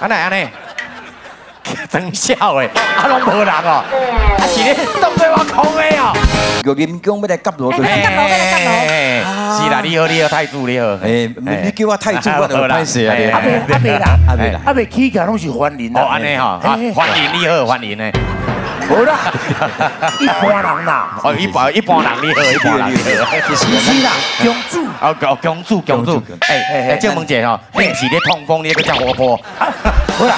安尼安尼，长笑诶，啊拢无人哦，啊是咧当做我空诶哦。个林江要来夹罗，哎，是啦，你好你好太祖你好，哎，你叫我太祖我就歹势啊，阿伯起价拢是欢迎啦，哦安尼吼，欢迎你好欢迎诶。 无啦，一般人啦，哦，一般人你好，一般人你好，是啦，公主，哦，公主，哎，借问者吼，你是咧痛风，你个真活泼，好啦，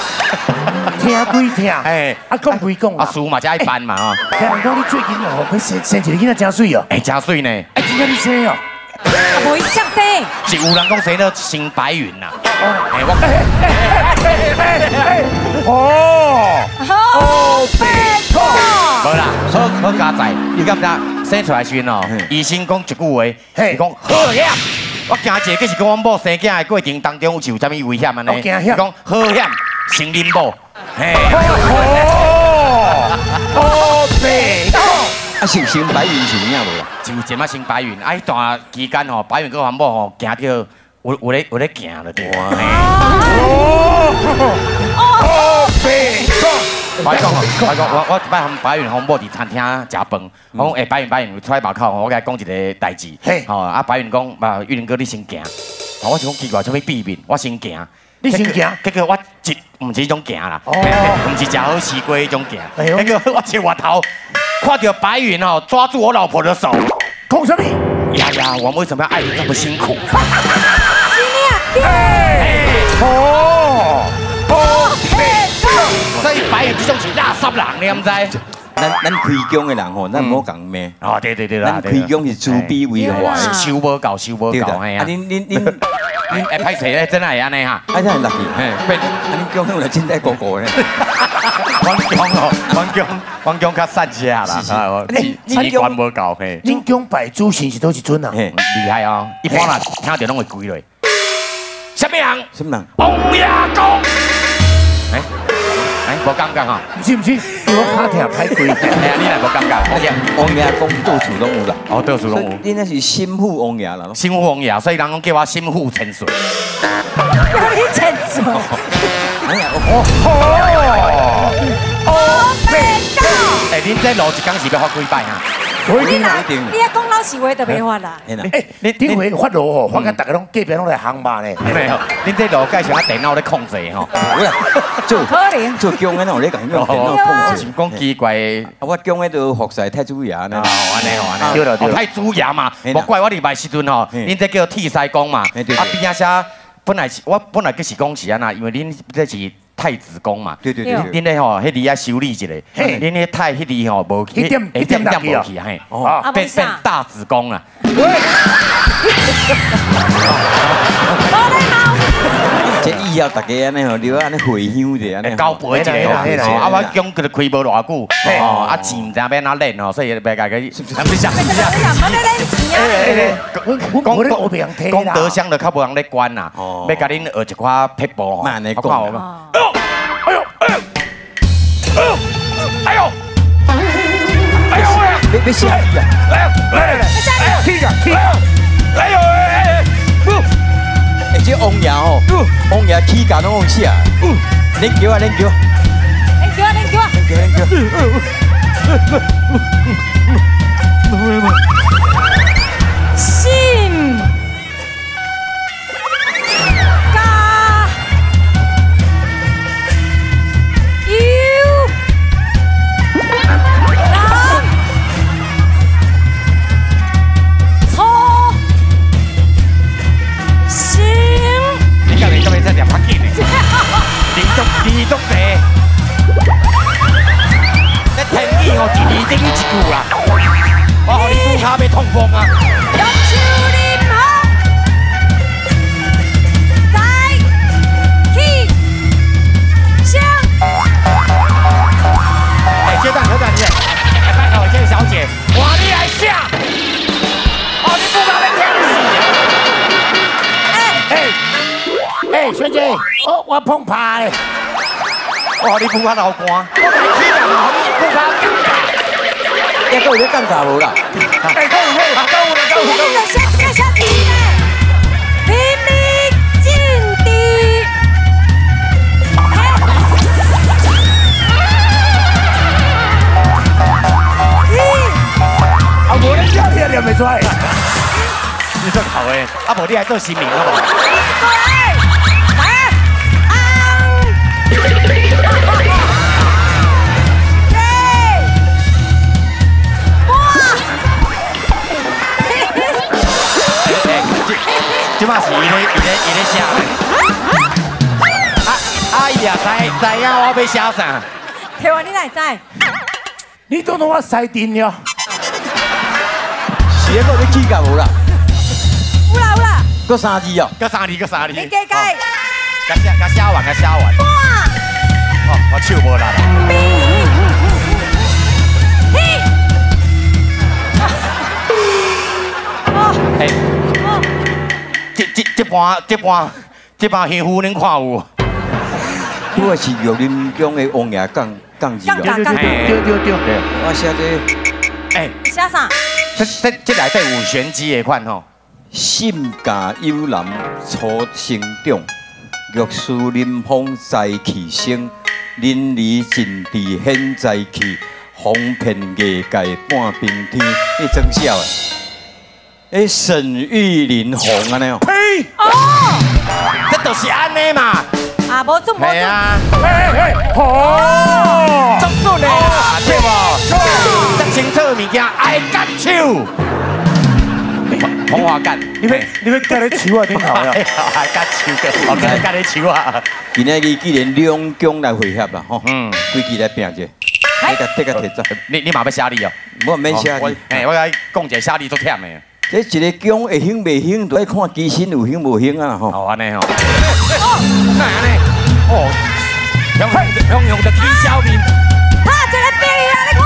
听归听，哎，啊讲归讲，啊书嘛才爱办嘛吼，听人讲你最近哦，你生一个囡仔真水哦，哎，真水呢，哎，真正你生哦，啊，无伊生生，是有人讲生了生白云呐，哎，我，哦，好。 无啦，好加载，你敢知生出来时哦，医生讲一句话，伊讲好险，我惊一个，就是讲我某生囝的过程当中有啥物危险安尼，伊讲好险，成恁某，嘿，哦，白讲，啊，成白云是有影无啦？就即摆成白云，啊，迄段期间吼，白云佮阮某吼行着，有咧行了，对。哦，白讲。 白讲，我一摆含白云红某伫餐厅食饭，我讲白云出来外口，我甲伊讲一个代志，吼啊白云讲，啊玉林哥你先行，我想讲奇怪，做咩避免，我先行，你先行，结果我唔是迄种行啦，唔是食好西瓜迄种行，结果我一回头，看到白云哦抓住我老婆的手，讲什么？呀呀，我们为什么要爱你这么辛苦？真的。 所以白云这种是垃圾人，你唔知？咱开工的人吼，咱唔好讲咩。哦，对啦。咱开工是慈悲为怀，收无够，嘿啊！恁哎歹势咧，真系安尼哈。哎，真系垃圾，嘿。恁讲起来真系个个咧。阮讲较善些啦，啊，钱管无够嘿。恁讲拜祖先是都是准啊，厉害哦！一般人听到拢会跪嘞。什么人？王爷公。哎。 无感觉哈，唔知，我拍听歹鬼，哎呀，你来无感觉，王爷公到处拢有啦，哦，到处拢有，你那是心腹王爷啦，心腹王爷，所以人讲叫我心腹沉水，你沉水，哎呀，哦，白讲，哎，恁这路一工是要发几摆啊？你啊讲老实话就袂发啦，哎，你顶回发路吼，发到大家拢隔壁拢来行骂咧，没有，恁这路介绍我电脑咧控制吼。 做姜的那有咧讲，用电脑控制，讲奇怪。我姜的都学晒太祖爷啦，安尼。对，太祖爷嘛，莫怪我入来时阵吼，恁这叫铁西公嘛。啊边啊些本来计是讲是安那，因为恁这是太子公嘛。对。恁咧吼，迄里啊修理一下，恁咧太迄里吼无去，一点无去嘿，变大子公啦。 即以后大家安尼吼，了安尼回乡者安尼，交陪者吼。啊，我姜佮开无偌久，哦，啊钱唔知要哪练吼，所以袂家己。讲德香就较无人咧管啦，要甲恁学一寡撇步吼。慢来讲。哎呦！别笑！来！踢呀！ 这王爷吼，王爷起价拢往起啊！恁叫啊！心加油！南错西。 真系拍紧嘞！连续地，你听伊哦，一字顶一句啦，我互你裤脚要痛风啊！用手拎好，再起上。哎，小姐，哎，拜托，这位小姐，我你来下，哦，你裤脚要痛死！哎。 哎，小姐，我碰牌，我你碰牌流汗，我来起人，你碰牌尴尬，也够有尴尬无啦？哎，够有啦！你就小弟呢，拼命进地。出来。你做考诶，啊无你来做新民好无？对，来啊！即马是伊咧写嘞。啊伊也知影我要写啥。台湾你哪会知？你都拿我塞定了。 结果你起价无啦？有啦有啦，搁三字哦，搁三字搁三字。你加加，加写完。哇！哦，我手无力啦。嘿！哦，这盘幸福恁看有？我是玉林宫的王爷讲字哦。对。我写这，哎，写啥？ 这内底有玄机的款吼，性格幽兰初生长，玉树临风才气生，淋漓尽致显才气，风遍艺界半边天。你真笑诶！诶，沈玉林红安尼哦，嘿，哦，这就是安尼嘛。啊，无准无准。系啊，嘿，好，准准的啦，对无？ 清楚物件爱干手，红花干，你要干咧手啊？顶头呀，爱干手的，我干咧手啊。今仔日既然两宫来会合啦，吼，规矩来拼者，这个题材，你嘛要写字哦？我免写字，哎，我讲者写字足忝的。这一个宫会兴未兴，都要看机身有兴无兴啊，吼。哦，安尼吼。哦，哪安尼？哦，用着起笑面。他一个病啊，你看。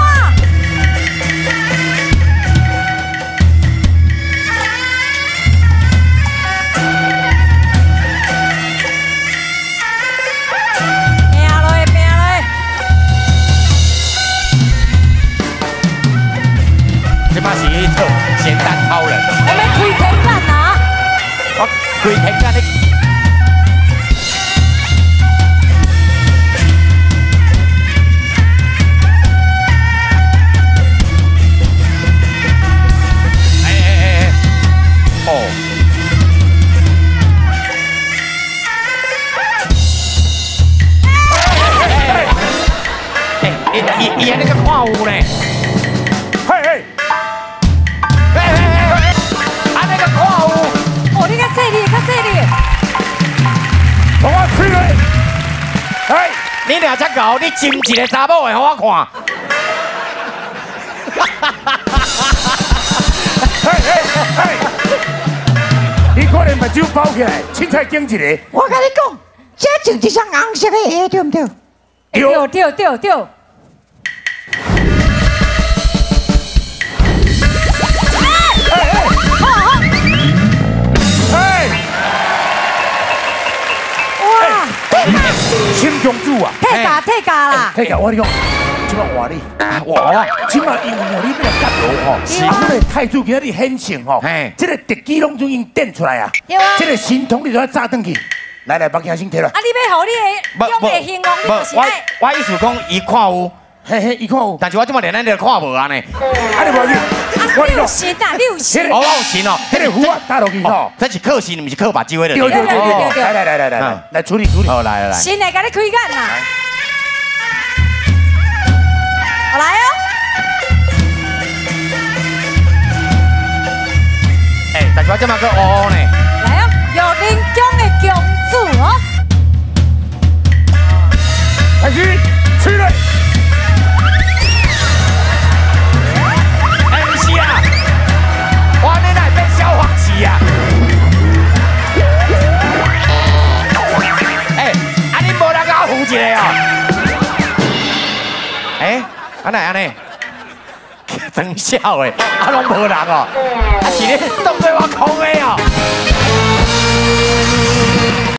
咸蛋超人，我们开甜蛋啊！我开甜蛋的。哎！哦。哎！那个看有嘞。 哎，你俩只狗，你浸一个查某的，给我看。你可能目睭包起来，凊彩捡一个。我跟你讲，这穿一双红色的鞋，对不对？对。新公主啊，退嫁啦！退嫁，我跟你讲，即摆换你，我即摆因为你这个角度吼，是这个太子今仔日很性吼，这个特技拢已经展出来啊，这个神童你就要炸转去，来，目镜先摕来。啊，你要互你的用的形容你就是爱。我意思讲，伊看有，嘿，伊看有，但是我即摆连咱都看无安尼。啊，你无去？啊，你有神啊，你有神。我有神哦，迄个符啊，打落去吼，这是靠神，不是靠目睭的。对。来处理。好，来。神来给你开眼啦！我来哦。哎，但是我这嘛个乌呢？来哦，玉林宫的公主哦。开始，起来！ 一个哦，哎，安尼，真笑诶，啊拢无人哦，啊是咧当做我空诶哦。